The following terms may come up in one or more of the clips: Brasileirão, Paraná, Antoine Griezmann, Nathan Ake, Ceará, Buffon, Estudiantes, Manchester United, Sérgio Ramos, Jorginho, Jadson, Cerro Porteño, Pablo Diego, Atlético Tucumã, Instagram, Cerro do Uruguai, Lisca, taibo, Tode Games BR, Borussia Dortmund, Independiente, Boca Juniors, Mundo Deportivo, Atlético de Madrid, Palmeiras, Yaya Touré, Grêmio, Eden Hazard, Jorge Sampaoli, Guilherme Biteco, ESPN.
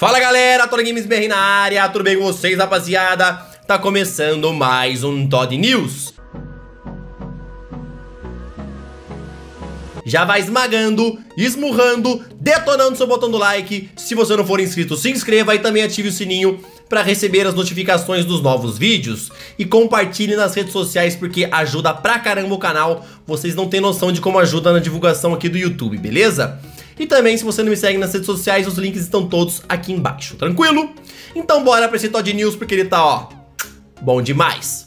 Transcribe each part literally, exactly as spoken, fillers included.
Fala galera, Tode Games B R na área, tudo bem com vocês rapaziada? Tá começando mais um Tode News. Já vai esmagando, esmurrando, detonando seu botão do like. Se você não for inscrito, se inscreva e também ative o sininho para receber as notificações dos novos vídeos. E compartilhe nas redes sociais porque ajuda pra caramba o canal. Vocês não têm noção de como ajuda na divulgação aqui do YouTube, beleza? E também, se você não me segue nas redes sociais, os links estão todos aqui embaixo, tranquilo? Então bora pra esse Tode News, porque ele tá, ó, bom demais.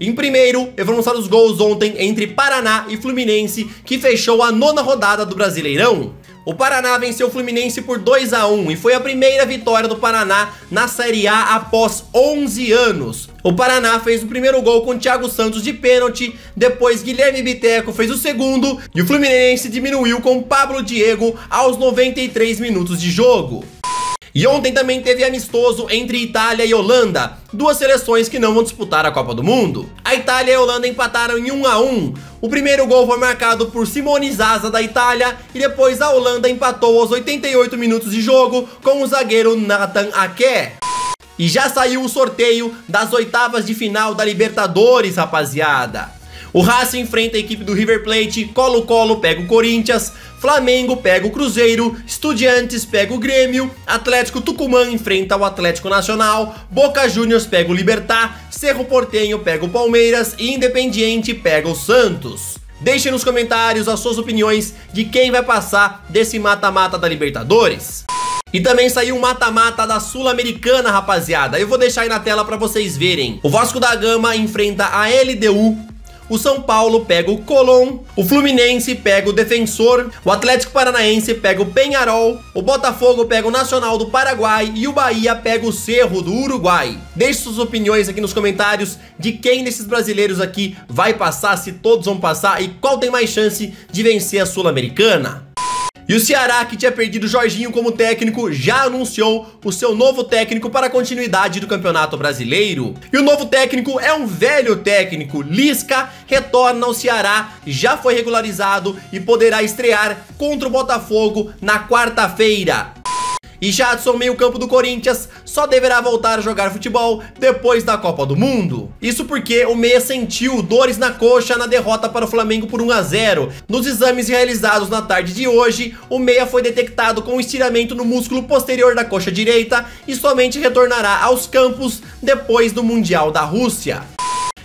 Em primeiro, eu vou mostrar os gols ontem entre Paraná e Fluminense, que fechou a nona rodada do Brasileirão. O Paraná venceu o Fluminense por dois a um e foi a primeira vitória do Paraná na Série A após onze anos. O Paraná fez o primeiro gol com Thiago Santos de pênalti, depois Guilherme Biteco fez o segundo e o Fluminense diminuiu com Pablo Diego aos noventa e três minutos de jogo. E ontem também teve amistoso entre Itália e Holanda, duas seleções que não vão disputar a Copa do Mundo. A Itália e a Holanda empataram em um a um. O primeiro gol foi marcado por Simone Zaza da Itália e depois a Holanda empatou aos oitenta e oito minutos de jogo com o zagueiro Nathan Ake. E já saiu o sorteio das oitavas de final da Libertadores, rapaziada. O Racing enfrenta a equipe do River Plate, Colo Colo pega o Corinthians, Flamengo pega o Cruzeiro, Estudiantes pega o Grêmio, Atlético Tucumã enfrenta o Atlético Nacional, Boca Juniors pega o Libertad, Cerro Porteño pega o Palmeiras e Independiente pega o Santos. Deixem nos comentários as suas opiniões de quem vai passar desse mata-mata da Libertadores. E também saiu um mata-mata da Sul-Americana, rapaziada. Eu vou deixar aí na tela pra vocês verem. O Vasco da Gama enfrenta a L D U, o São Paulo pega o Colón, o Fluminense pega o Defensor, o Atlético Paranaense pega o Peñarol, o Botafogo pega o Nacional do Paraguai e o Bahia pega o Cerro do Uruguai. Deixe suas opiniões aqui nos comentários de quem desses brasileiros aqui vai passar, se todos vão passar e qual tem mais chance de vencer a Sul-Americana. E o Ceará, que tinha perdido o Jorginho como técnico, já anunciou o seu novo técnico para a continuidade do Campeonato Brasileiro. E o novo técnico é um velho técnico, Lisca, retorna ao Ceará, já foi regularizado e poderá estrear contra o Botafogo na quarta-feira. E Jadson, meio-campo do Corinthians, só deverá voltar a jogar futebol depois da Copa do Mundo. Isso porque o Meia sentiu dores na coxa na derrota para o Flamengo por um a zero. Nos exames realizados na tarde de hoje, o Meia foi detectado com estiramento no músculo posterior da coxa direita e somente retornará aos campos depois do Mundial da Rússia.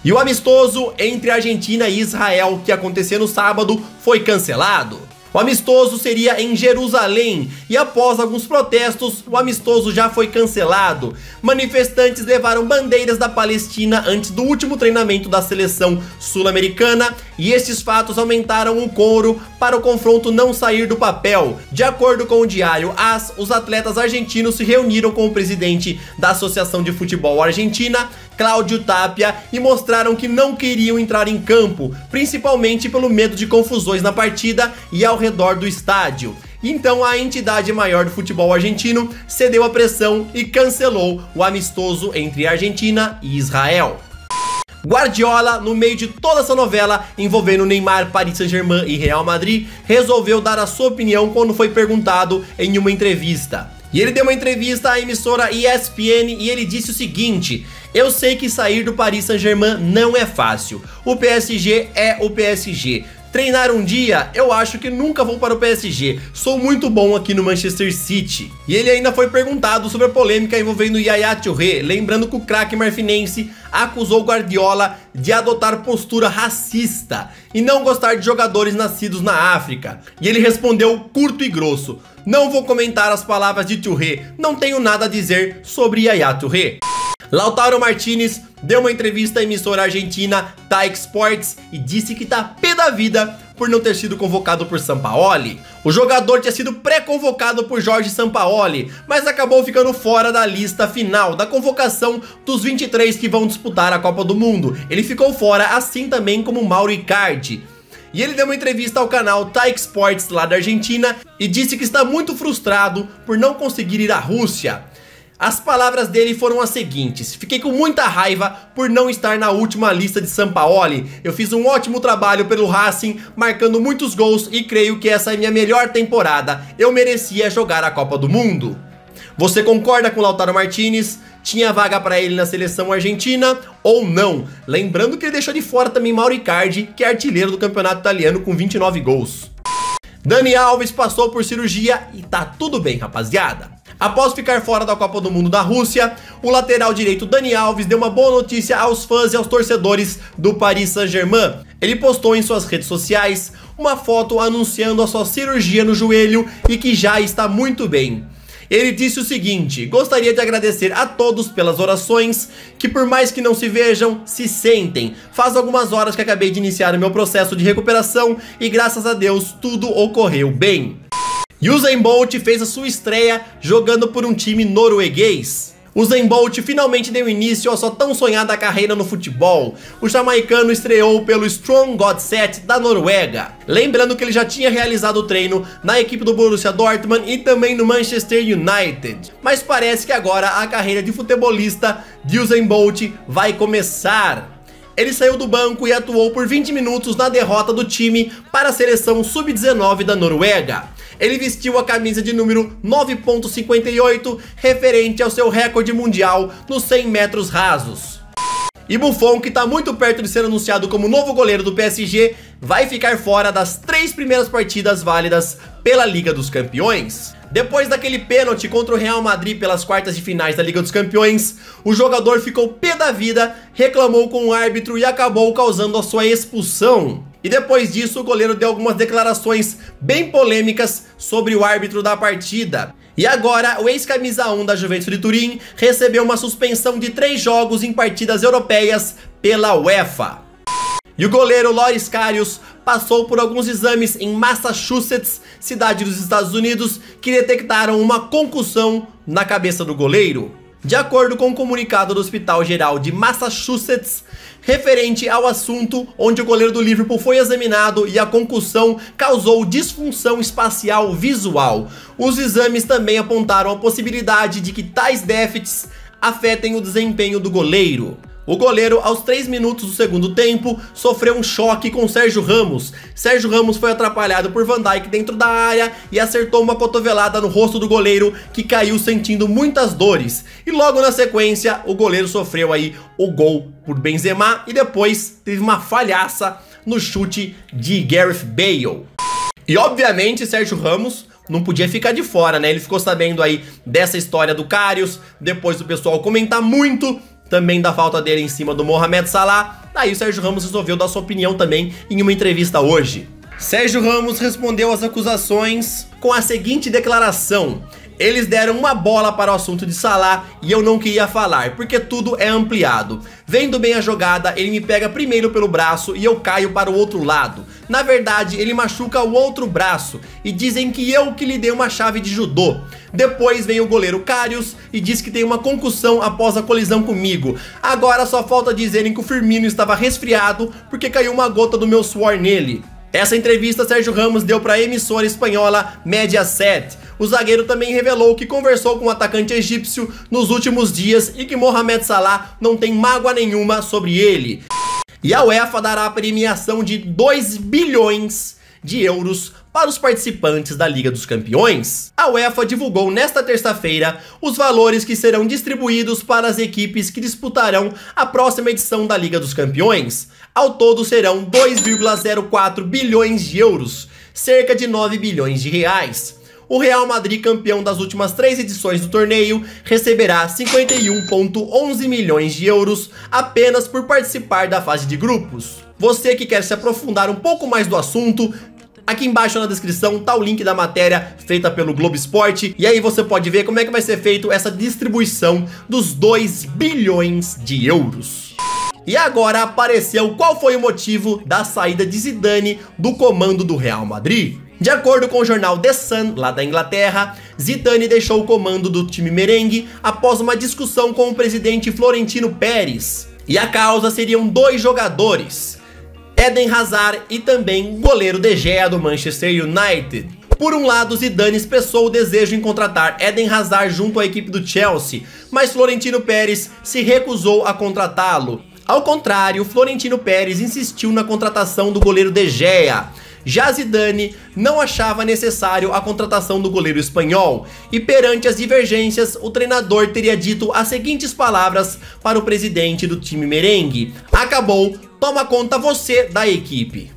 E o amistoso entre Argentina e Israel, que aconteceu no sábado, foi cancelado. O amistoso seria em Jerusalém e após alguns protestos, o amistoso já foi cancelado. Manifestantes levaram bandeiras da Palestina antes do último treinamento da seleção sul-americana e estes fatos aumentaram o coro para o confronto não sair do papel. De acordo com o diário AS, os atletas argentinos se reuniram com o presidente da Associação de Futebol Argentina, Cláudio Tapia, e mostraram que não queriam entrar em campo, principalmente pelo medo de confusões na partida e ao redor do estádio. Então a entidade maior do futebol argentino cedeu à pressão e cancelou o amistoso entre Argentina e Israel. Guardiola, no meio de toda essa novela envolvendo Neymar, Paris Saint-Germain e Real Madrid, resolveu dar a sua opinião quando foi perguntado em uma entrevista. E ele deu uma entrevista à emissora E S P N e ele disse o seguinte: eu sei que sair do Paris Saint-Germain não é fácil. O P S G é o P S G. Treinar um dia, eu acho que nunca vou para o P S G. Sou muito bom aqui no Manchester City. E ele ainda foi perguntado sobre a polêmica envolvendo Yaya Touré, lembrando que o craque marfinense acusou Guardiola de adotar postura racista e não gostar de jogadores nascidos na África. E ele respondeu curto e grosso: não vou comentar as palavras de Touré, não tenho nada a dizer sobre Yaya Touré. Lautaro Martinez deu uma entrevista à emissora argentina T A I Sports e disse que tá pé da vida por não ter sido convocado por Sampaoli. O jogador tinha sido pré-convocado por Jorge Sampaoli, mas acabou ficando fora da lista final, da convocação dos vinte e três que vão disputar a Copa do Mundo. Ele ficou fora, assim também como Mauro Icardi. E ele deu uma entrevista ao canal T A I Sports lá da Argentina e disse que está muito frustrado por não conseguir ir à Rússia. As palavras dele foram as seguintes: fiquei com muita raiva por não estar na última lista de Sampaoli. Eu fiz um ótimo trabalho pelo Racing, marcando muitos gols e creio que essa é minha melhor temporada. Eu merecia jogar a Copa do Mundo. Você concorda com o Lautaro Martinez? Tinha vaga para ele na seleção argentina ou não? Lembrando que ele deixou de fora também Mauro Icardi, que é artilheiro do campeonato italiano com vinte e nove gols. Dani Alves passou por cirurgia e tá tudo bem, rapaziada. Após ficar fora da Copa do Mundo da Rússia, o lateral direito Dani Alves deu uma boa notícia aos fãs e aos torcedores do Paris Saint-Germain. Ele postou em suas redes sociais uma foto anunciando a sua cirurgia no joelho e que já está muito bem. Ele disse o seguinte: gostaria de agradecer a todos pelas orações, que por mais que não se vejam, se sentem. Faz algumas horas que acabei de iniciar o meu processo de recuperação e graças a Deus tudo ocorreu bem. Usain Bolt fez a sua estreia jogando por um time norueguês. Usain Bolt finalmente deu início à sua tão sonhada carreira no futebol. O jamaicano estreou pelo Strømsgodset da Noruega. Lembrando que ele já tinha realizado o treino na equipe do Borussia Dortmund e também no Manchester United. Mas parece que agora a carreira de futebolista de Usain Bolt vai começar. Ele saiu do banco e atuou por vinte minutos na derrota do time para a seleção sub dezenove da Noruega. Ele vestiu a camisa de número nove ponto cinquenta e oito, referente ao seu recorde mundial nos cem metros rasos. E Buffon, que está muito perto de ser anunciado como novo goleiro do P S G, vai ficar fora das três primeiras partidas válidas pela Liga dos Campeões. Depois daquele pênalti contra o Real Madrid pelas quartas de finais da Liga dos Campeões, o jogador ficou pé da vida, reclamou com o árbitro e acabou causando a sua expulsão. E depois disso, o goleiro deu algumas declarações bem polêmicas sobre o árbitro da partida. E agora, o ex-camisa um da Juventus de Turim recebeu uma suspensão de três jogos em partidas europeias pela UEFA. E o goleiro Loris Karius passou por alguns exames em Massachusetts, cidade dos Estados Unidos, que detectaram uma concussão na cabeça do goleiro. De acordo com um comunicado do Hospital Geral de Massachusetts, referente ao assunto, onde o goleiro do Liverpool foi examinado e a concussão causou disfunção espacial visual. Os exames também apontaram a possibilidade de que tais déficits afetem o desempenho do goleiro. O goleiro, aos três minutos do segundo tempo, sofreu um choque com Sérgio Ramos. Sérgio Ramos foi atrapalhado por Van Dijk dentro da área e acertou uma cotovelada no rosto do goleiro, que caiu sentindo muitas dores. E logo na sequência, o goleiro sofreu aí o gol por Benzema e depois teve uma falhaça no chute de Gareth Bale. E obviamente, Sérgio Ramos não podia ficar de fora, né? Ele ficou sabendo aí dessa história do Karius, depois do pessoal comentar muito também da falta dele em cima do Mohamed Salah. Daí o Sérgio Ramos resolveu dar sua opinião também em uma entrevista hoje. Sérgio Ramos respondeu às acusações com a seguinte declaração: eles deram uma bola para o assunto de Salah e eu não queria falar, porque tudo é ampliado. Vendo bem a jogada, ele me pega primeiro pelo braço e eu caio para o outro lado. Na verdade, ele machuca o outro braço e dizem que eu que lhe dei uma chave de judô. Depois vem o goleiro Karius e diz que tem uma concussão após a colisão comigo. Agora só falta dizerem que o Firmino estava resfriado porque caiu uma gota do meu suor nele. Essa entrevista Sérgio Ramos deu para a emissora espanhola Mediaset. O zagueiro também revelou que conversou com o atacante egípcio nos últimos dias e que Mohamed Salah não tem mágoa nenhuma sobre ele. E a UEFA dará a premiação de dois bilhões de euros para os participantes da Liga dos Campeões. A UEFA divulgou nesta terça-feira os valores que serão distribuídos para as equipes que disputarão a próxima edição da Liga dos Campeões. Ao todo serão dois vírgula zero quatro bilhões de euros, cerca de nove bilhões de reais. O Real Madrid, campeão das últimas três edições do torneio, receberá cinquenta e um vírgula onze milhões de euros apenas por participar da fase de grupos. Você que quer se aprofundar um pouco mais do assunto, aqui embaixo na descrição tá o link da matéria feita pelo Globo Esporte. E aí você pode ver como é que vai ser feito essa distribuição dos dois bilhões de euros. E agora apareceu qual foi o motivo da saída de Zidane do comando do Real Madrid. De acordo com o jornal The Sun, lá da Inglaterra, Zidane deixou o comando do time merengue após uma discussão com o presidente Florentino Pérez. E a causa seriam dois jogadores, Eden Hazard e também o goleiro De Gea do Manchester United. Por um lado, Zidane expressou o desejo em contratar Eden Hazard junto à equipe do Chelsea, mas Florentino Pérez se recusou a contratá-lo. Ao contrário, Florentino Pérez insistiu na contratação do goleiro De Gea. já Zidane não achava necessário a contratação do goleiro espanhol, e perante as divergências, o treinador teria dito as seguintes palavras para o presidente do time merengue: acabou, toma conta você da equipe.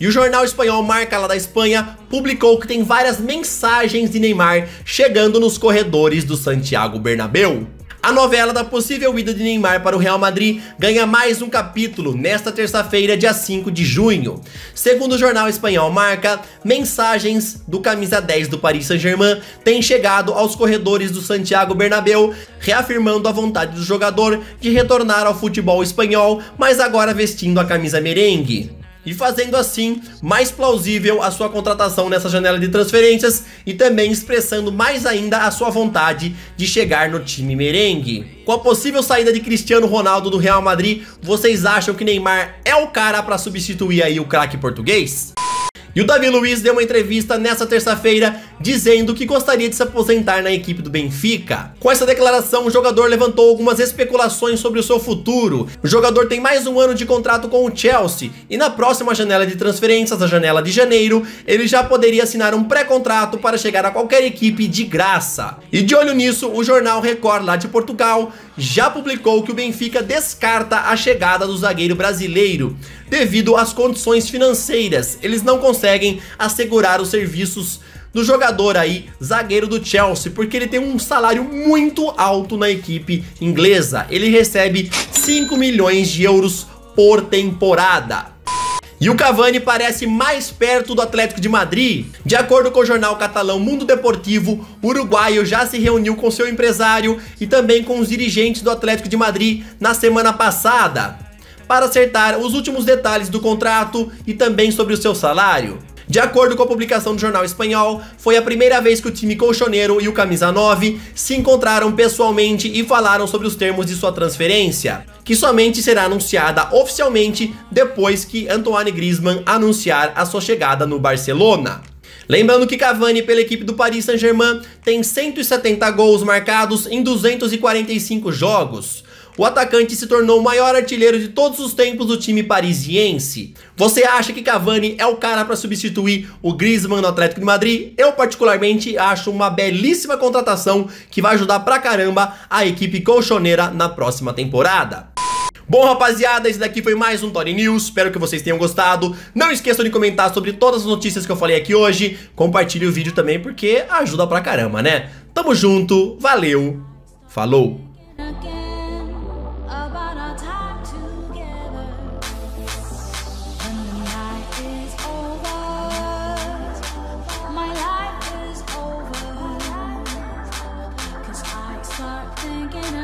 E o jornal espanhol Marca, lá da Espanha, publicou que tem várias mensagens de Neymar chegando nos corredores do Santiago Bernabéu. A novela da possível ida de Neymar para o Real Madrid ganha mais um capítulo nesta terça-feira, dia cinco de junho. Segundo o jornal espanhol Marca, mensagens do camisa dez do Paris Saint-Germain têm chegado aos corredores do Santiago Bernabéu, reafirmando a vontade do jogador de retornar ao futebol espanhol, mas agora vestindo a camisa merengue, e fazendo assim mais plausível a sua contratação nessa janela de transferências e também expressando mais ainda a sua vontade de chegar no time merengue. Com a possível saída de Cristiano Ronaldo do Real Madrid, vocês acham que Neymar é o cara para substituir aí o craque português? E o Davi Luiz deu uma entrevista nessa terça-feira dizendo que gostaria de se aposentar na equipe do Benfica. Com essa declaração, o jogador levantou algumas especulações sobre o seu futuro. O jogador tem mais um ano de contrato com o Chelsea e na próxima janela de transferências, a janela de janeiro, ele já poderia assinar um pré-contrato para chegar a qualquer equipe de graça. E de olho nisso, o jornal Record, lá de Portugal, já publicou que o Benfica descarta a chegada do zagueiro brasileiro devido às condições financeiras. Eles não conseguem assegurar os serviços do jogador aí, zagueiro do Chelsea, porque ele tem um salário muito alto na equipe inglesa. Ele recebe cinco milhões de euros por temporada. E o Cavani parece mais perto do Atlético de Madrid. De acordo com o jornal catalão Mundo Deportivo, o uruguaio já se reuniu com seu empresário e também com os dirigentes do Atlético de Madrid na semana passada, para acertar os últimos detalhes do contrato e também sobre o seu salário. De acordo com a publicação do jornal espanhol, foi a primeira vez que o time colchoneiro e o camisa nove se encontraram pessoalmente e falaram sobre os termos de sua transferência, que somente será anunciada oficialmente depois que Antoine Griezmann anunciar a sua chegada no Barcelona. Lembrando que Cavani, pela equipe do Paris Saint-Germain, tem cento e setenta gols marcados em duzentos e quarenta e cinco jogos. O atacante se tornou o maior artilheiro de todos os tempos do time parisiense. Você acha que Cavani é o cara para substituir o Griezmann no Atlético de Madrid? Eu particularmente acho uma belíssima contratação que vai ajudar pra caramba a equipe colchoneira na próxima temporada. Bom, rapaziada, esse daqui foi mais um Tode News, espero que vocês tenham gostado. Não esqueçam de comentar sobre todas as notícias que eu falei aqui hoje. Compartilhe o vídeo também porque ajuda pra caramba, né? Tamo junto, valeu, falou! Thinking